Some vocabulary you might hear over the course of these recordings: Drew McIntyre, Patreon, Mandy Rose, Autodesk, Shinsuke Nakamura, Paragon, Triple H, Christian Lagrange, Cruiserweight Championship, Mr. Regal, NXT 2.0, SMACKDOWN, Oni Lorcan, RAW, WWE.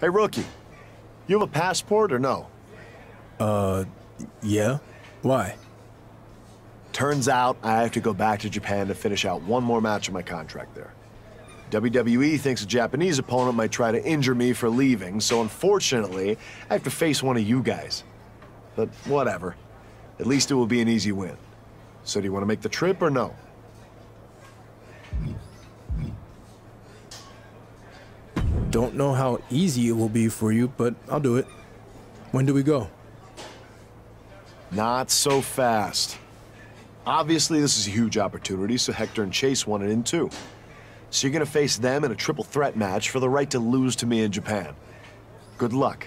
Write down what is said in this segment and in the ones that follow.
Hey, rookie, you have a passport or no? Yeah. Why? Turns out I have to go back to Japan to finish out one more match of my contract there. WWE thinks a Japanese opponent might try to injure me for leaving, so unfortunately, I have to face one of you guys. But whatever. At least it will be an easy win. So do you want to make the trip or no? Don't know how easy it will be for you, but I'll do it. When do we go? Not so fast. Obviously, this is a huge opportunity, so Hector and Chase want it in too. So you're gonna face them in a triple threat match for the right to lose to me in Japan. Good luck.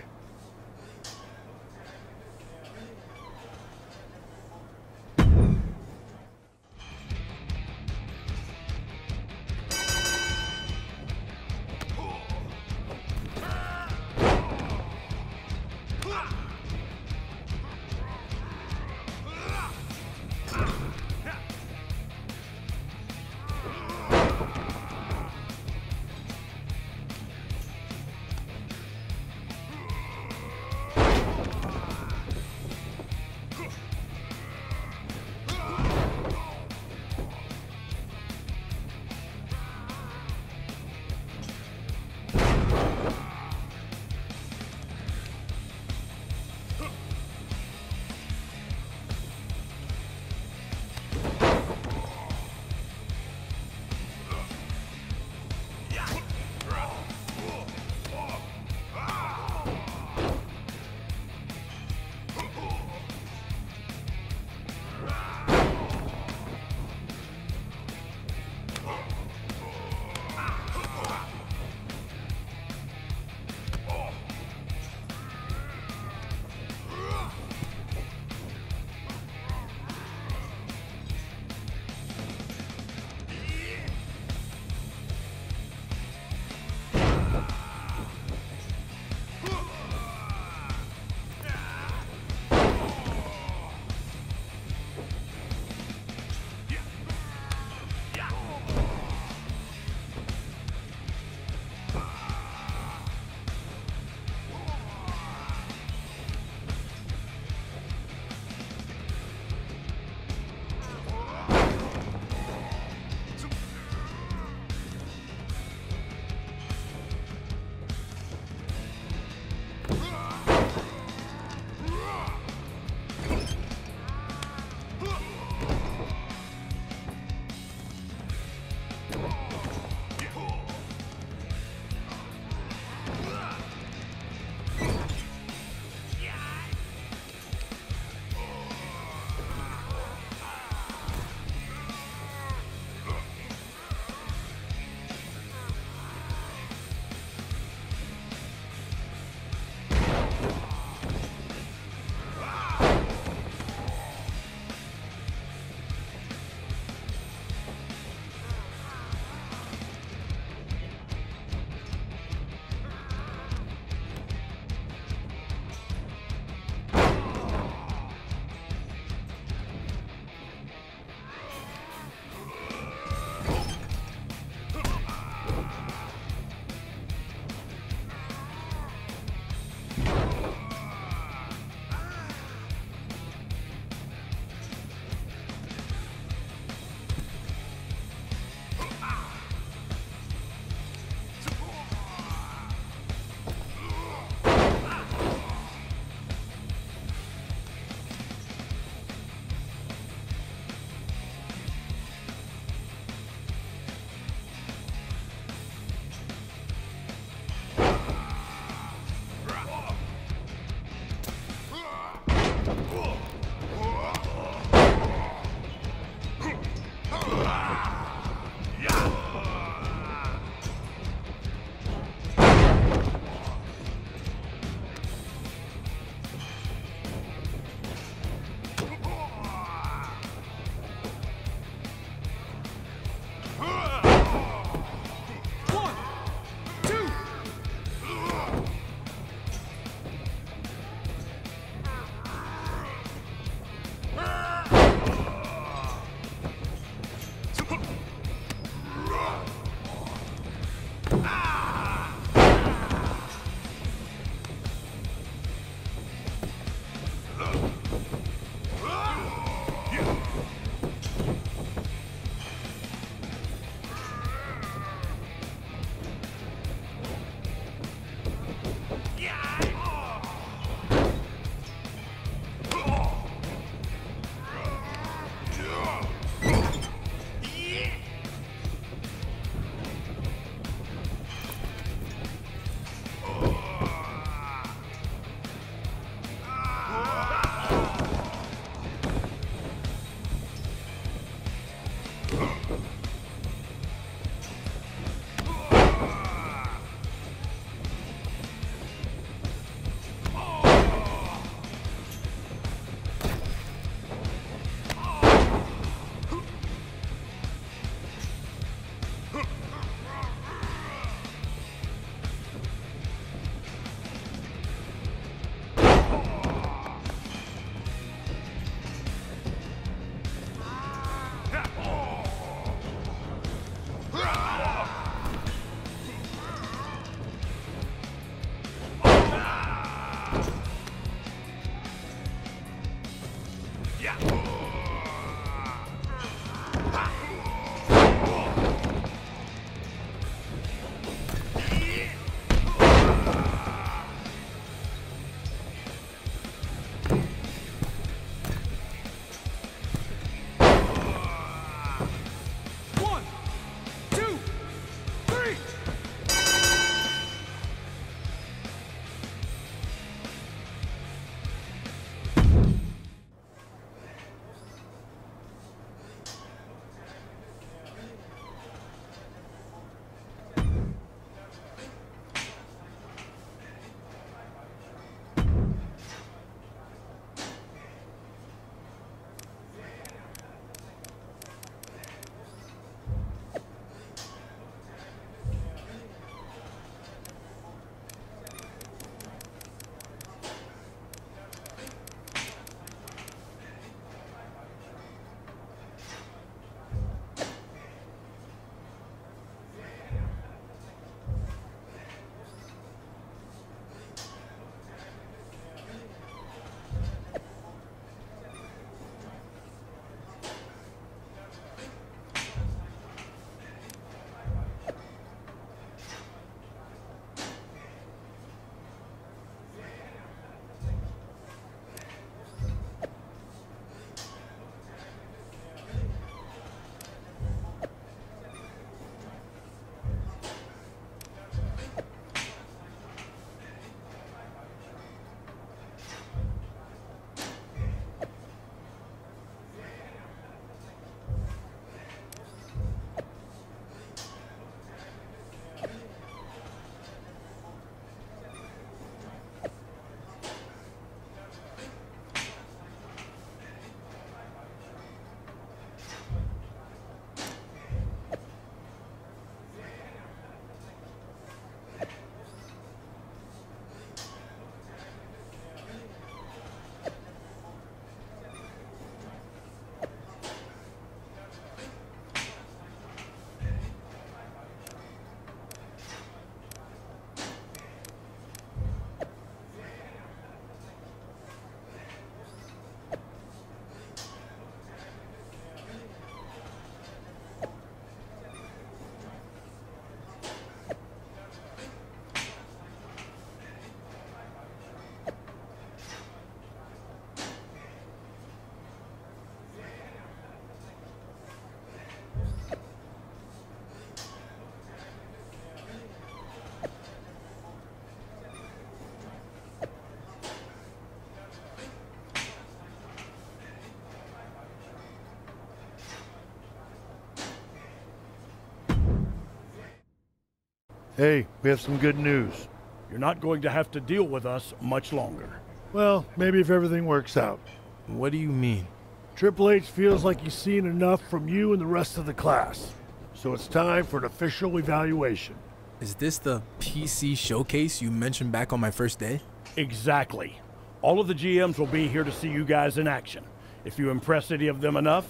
Hey, we have some good news. You're not going to have to deal with us much longer. Well, maybe if everything works out. What do you mean? Triple H feels like he's seen enough from you and the rest of the class. So it's time for an official evaluation. Is this the PC showcase you mentioned back on my first day? Exactly. All of the GMs will be here to see you guys in action. If you impress any of them enough,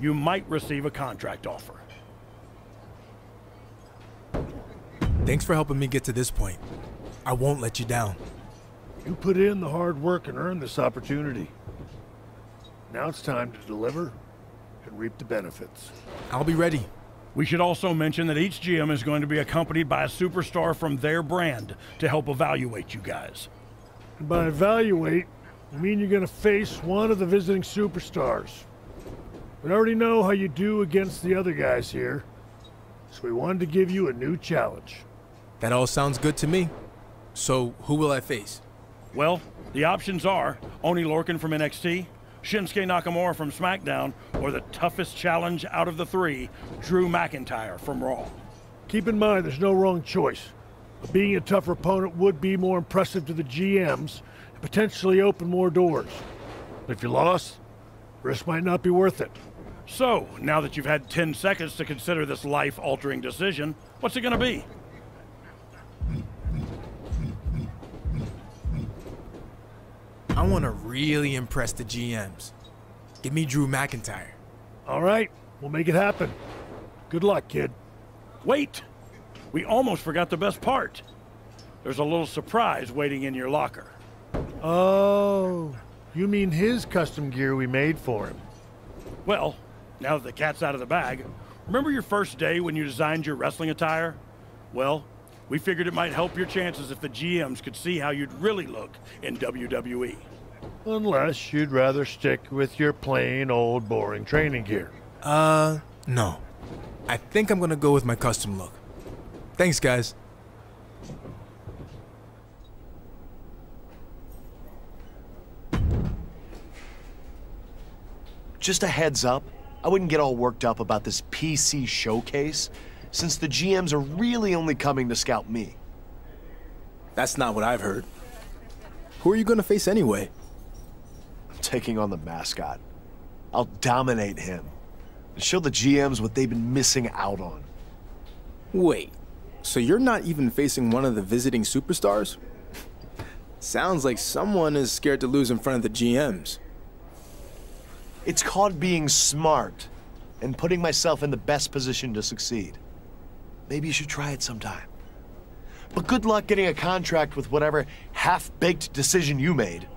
you might receive a contract offer. Thanks for helping me get to this point. I won't let you down. You put in the hard work and earned this opportunity. Now it's time to deliver and reap the benefits. I'll be ready. We should also mention that each GM is going to be accompanied by a superstar from their brand to help evaluate you guys. And by evaluate, I mean you're going to face one of the visiting superstars. We already know how you do against the other guys here, so we wanted to give you a new challenge. That all sounds good to me. So, who will I face? Well, the options are Oni Lorcan from NXT, Shinsuke Nakamura from SmackDown, or the toughest challenge out of the three, Drew McIntyre from RAW. Keep in mind, there's no wrong choice. But being a tougher opponent would be more impressive to the GMs and potentially open more doors. But if you lost, risk might not be worth it. So, now that you've had 10 seconds to consider this life-altering decision, what's it gonna be? I want to really impress the GMs. Give me Drew McIntyre. All right, we'll make it happen. Good luck, kid. Wait! We almost forgot the best part. There's a little surprise waiting in your locker. Oh, you mean his custom gear we made for him? Well, now that the cat's out of the bag, remember your first day when you designed your wrestling attire? Well, we figured it might help your chances if the GMs could see how you'd really look in WWE. Unless you'd rather stick with your plain old boring training gear. No. I think I'm gonna go with my custom look. Thanks, guys. Just a heads up, I wouldn't get all worked up about this PC showcase, since the GMs are really only coming to scout me. That's not what I've heard. Who are you gonna face anyway? I'm taking on the mascot. I'll dominate him and show the GMs what they've been missing out on. Wait, so you're not even facing one of the visiting superstars? Sounds like someone is scared to lose in front of the GMs. It's called being smart and putting myself in the best position to succeed. Maybe you should try it sometime. But good luck getting a contract with whatever half-baked decision you made.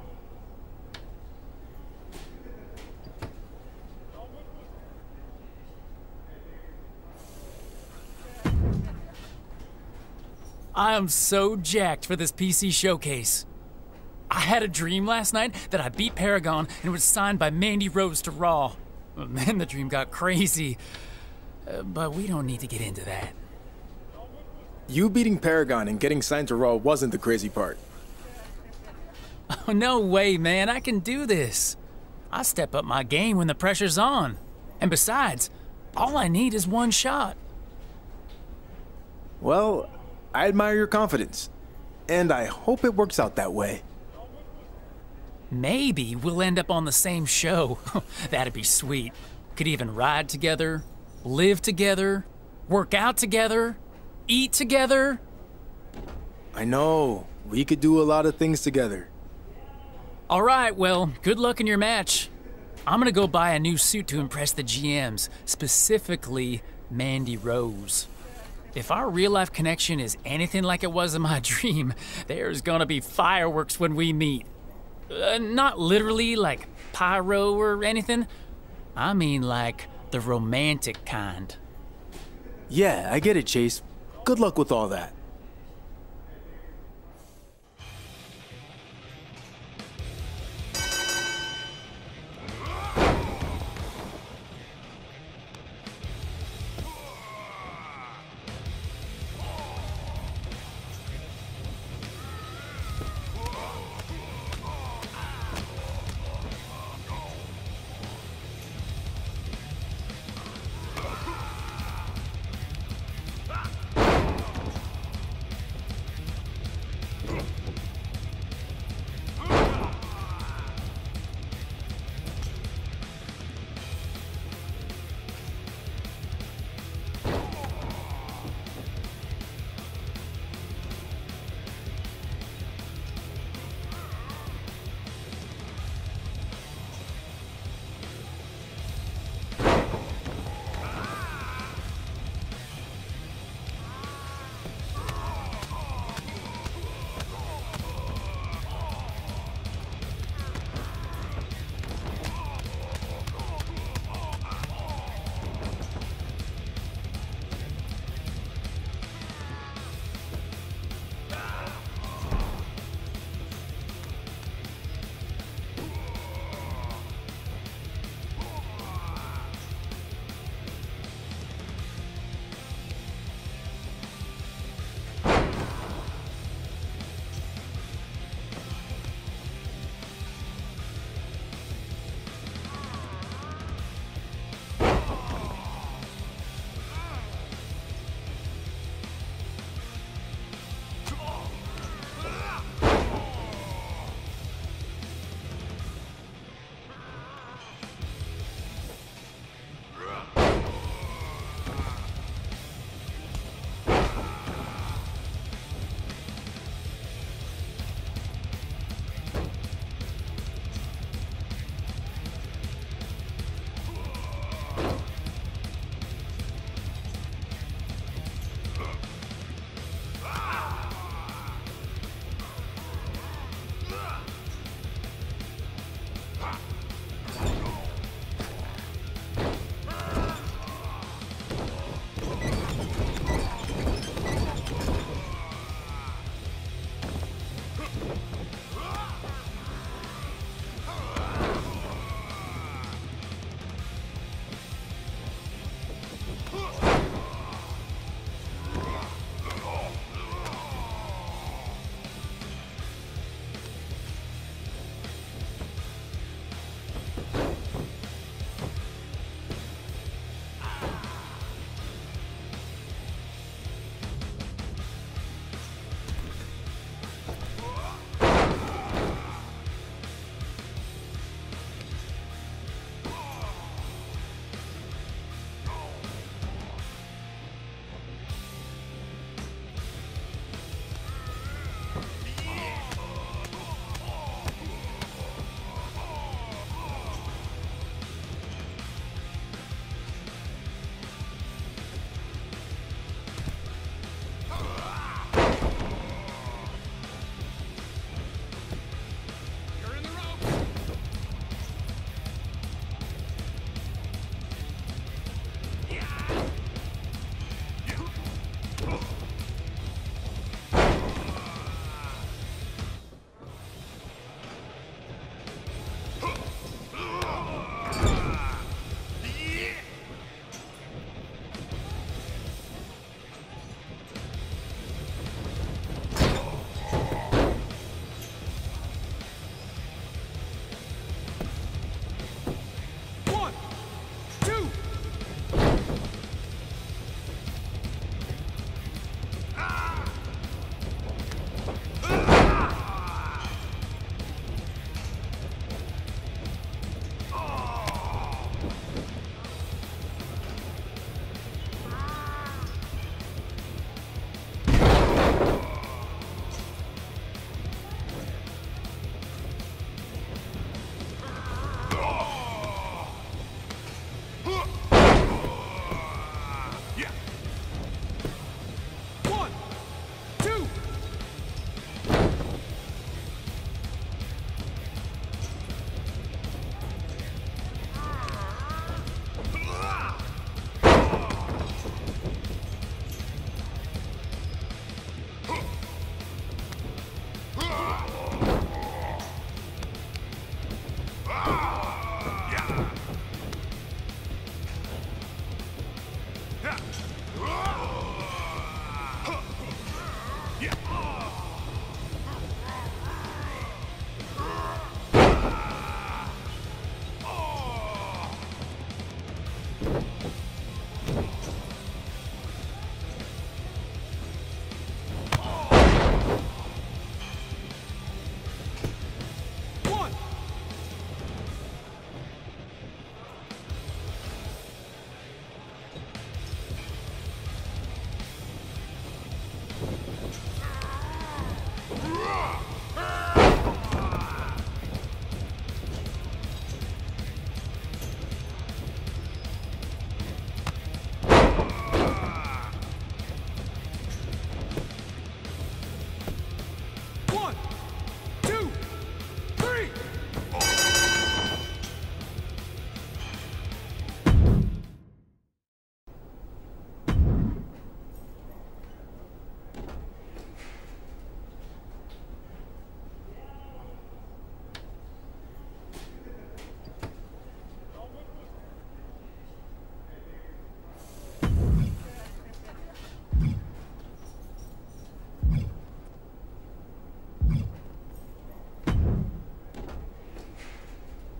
I am so jacked for this PC showcase. I had a dream last night that I beat Paragon and was signed by Mandy Rose to RAW. And then the dream got crazy. But we don't need to get into that. You beating Paragon and getting signed to RAW wasn't the crazy part. Oh, no way, man. I can do this. I step up my game when the pressure's on. And besides, all I need is one shot. Well, I admire your confidence. And I hope it works out that way. Maybe we'll end up on the same show. That'd be sweet. Could even ride together, live together, work out together, eat together. I know. We could do a lot of things together. All right, well, good luck in your match. I'm gonna go buy a new suit to impress the GMs, specifically Mandy Rose. If our real-life connection is anything like it was in my dream, there's gonna be fireworks when we meet. Not literally like pyro or anything. I mean like the romantic kind. Yeah, I get it, Chase. Good luck with all that.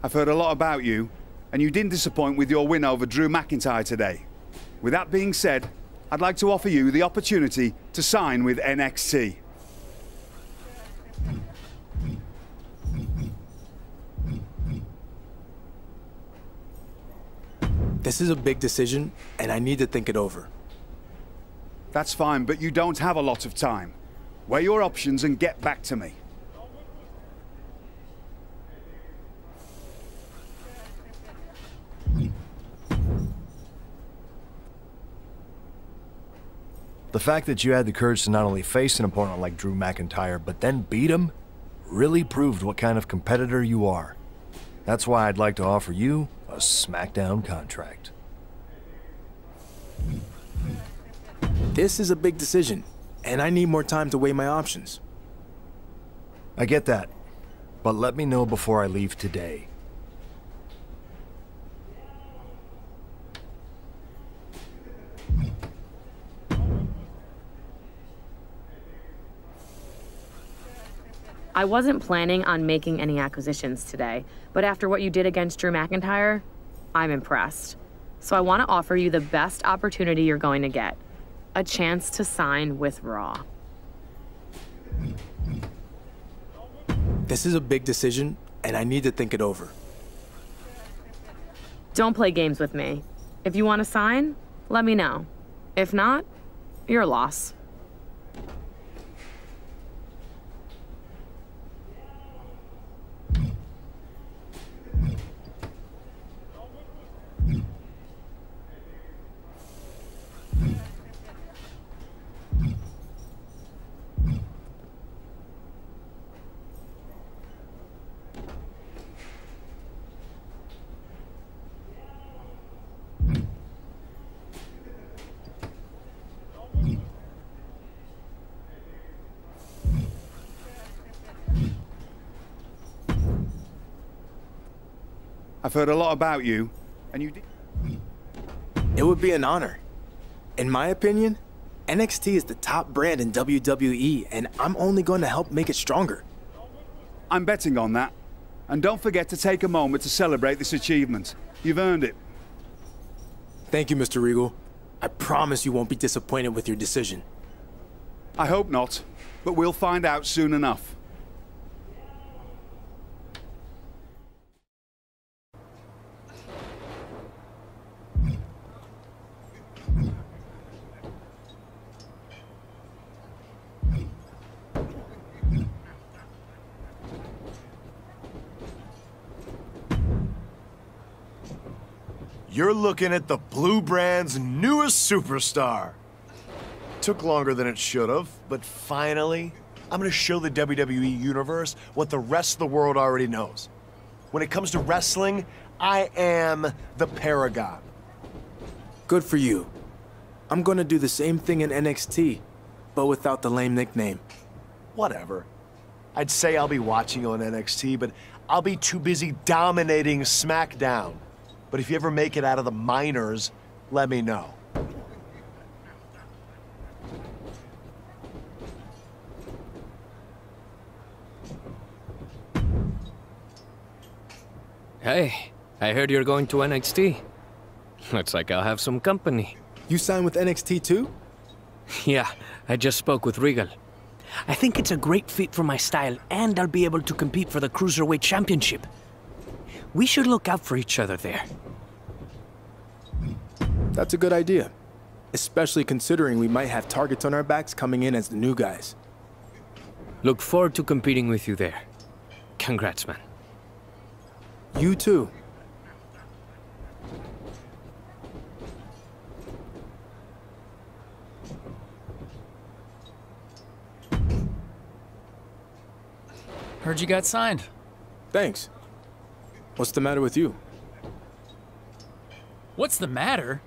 I've heard a lot about you, and you didn't disappoint with your win over Drew McIntyre today. With that being said, I'd like to offer you the opportunity to sign with NXT. This is a big decision, and I need to think it over. That's fine, but you don't have a lot of time. Weigh your options and get back to me. The fact that you had the courage to not only face an opponent like Drew McIntyre, but then beat him, really proved what kind of competitor you are. That's why I'd like to offer you a SmackDown contract. This is a big decision, and I need more time to weigh my options. I get that, but let me know before I leave today. I wasn't planning on making any acquisitions today, but after what you did against Drew McIntyre, I'm impressed. So I want to offer you the best opportunity you're going to get, a chance to sign with RAW. This is a big decision, and I need to think it over. Don't play games with me. If you want to sign, let me know. If not, you're a loss. I've heard a lot about you, and you did. It would be an honor. In my opinion, NXT is the top brand in WWE, and I'm only going to help make it stronger. I'm betting on that. And don't forget to take a moment to celebrate this achievement. You've earned it. Thank you, Mr. Regal. I promise you won't be disappointed with your decision. I hope not, but we'll find out soon enough. You're looking at the Blue Brand's newest superstar. Took longer than it should have, but finally, I'm gonna show the WWE Universe what the rest of the world already knows. When it comes to wrestling, I am the Paragon. Good for you. I'm gonna do the same thing in NXT, but without the lame nickname. Whatever. I'd say I'll be watching on NXT, but I'll be too busy dominating SmackDown. But if you ever make it out of the minors, let me know. Hey, I heard you're going to NXT. Looks like I'll have some company. You signed with NXT too? Yeah, I just spoke with Regal. I think it's a great fit for my style, and I'll be able to compete for the Cruiserweight Championship. We should look out for each other there. That's a good idea. especially considering we might have targets on our backs coming in as the new guys. Look forward to competing with you there. Congrats, man. You too. Heard you got signed. Thanks. What's the matter with you? What's the matter?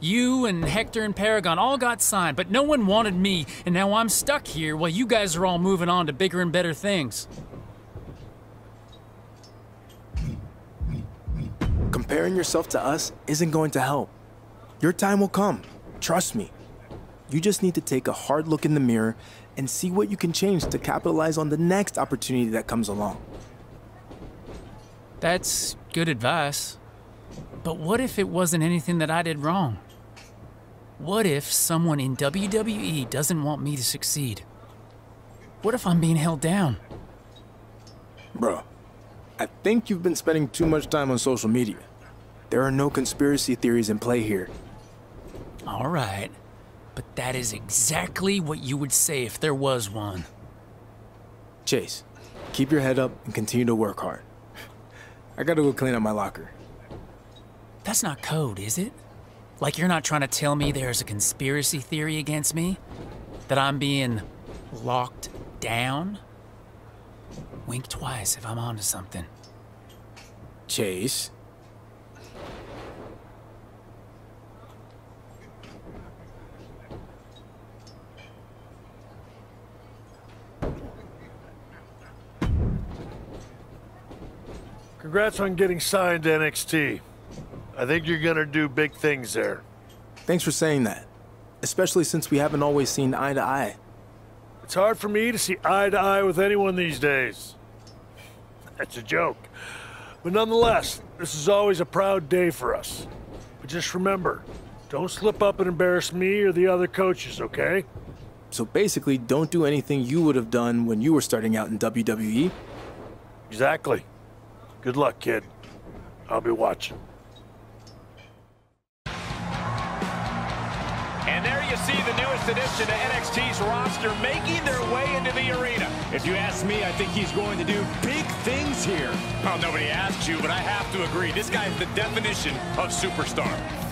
You and Hector and Paragon all got signed, but no one wanted me, and now I'm stuck here while you guys are all moving on to bigger and better things. Comparing yourself to us isn't going to help. Your time will come, trust me. You just need to take a hard look in the mirror and see what you can change to capitalize on the next opportunity that comes along. That's good advice. But what if it wasn't anything that I did wrong? What if someone in WWE doesn't want me to succeed? What if I'm being held down? Bro, I think you've been spending too much time on social media. There are no conspiracy theories in play here. All right. But that is exactly what you would say if there was one. Chase, keep your head up and continue to work hard. I gotta go clean up my locker. That's not code, is it? Like you're not trying to tell me there's a conspiracy theory against me? That I'm being locked down? Wink twice if I'm onto something. Chase? Congrats on getting signed to NXT. I think you're gonna do big things there. Thanks for saying that, especially since we haven't always seen eye to eye. It's hard for me to see eye to eye with anyone these days. That's a joke. But nonetheless, this is always a proud day for us. But just remember, don't slip up and embarrass me or the other coaches, okay? So basically, don't do anything you would have done when you were starting out in WWE? Exactly. Good luck, kid. I'll be watching. And there you see the newest addition to NXT's roster making their way into the arena. If you ask me, I think he's going to do big things here. Well, nobody asked you, but I have to agree. This guy is the definition of superstar.